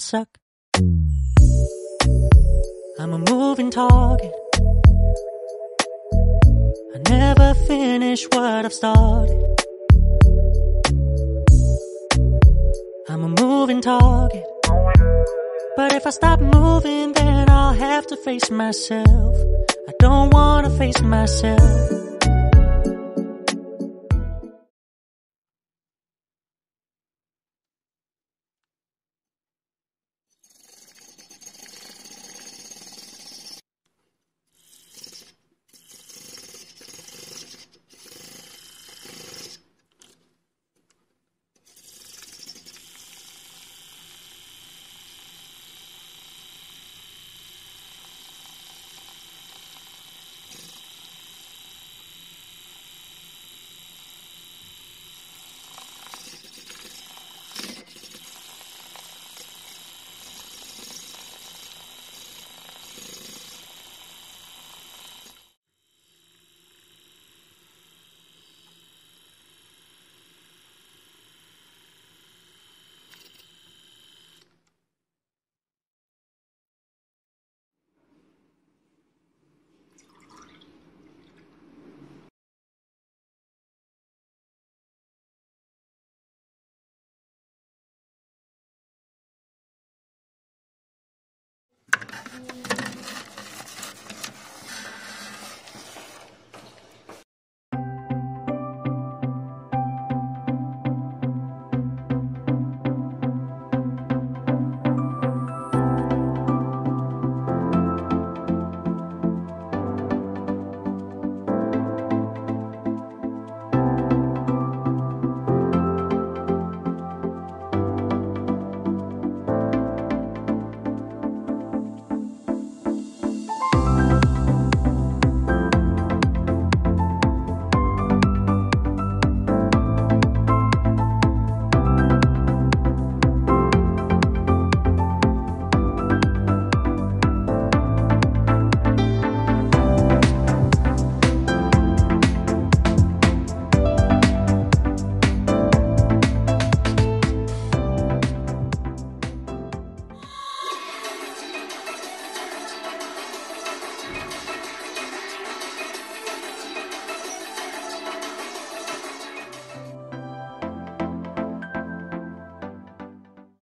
Suck. I'm a moving target. I never finish what I've started. I'm a moving target. But if I stop moving, then I'll have to face myself. I don't want to face myself. Thank you.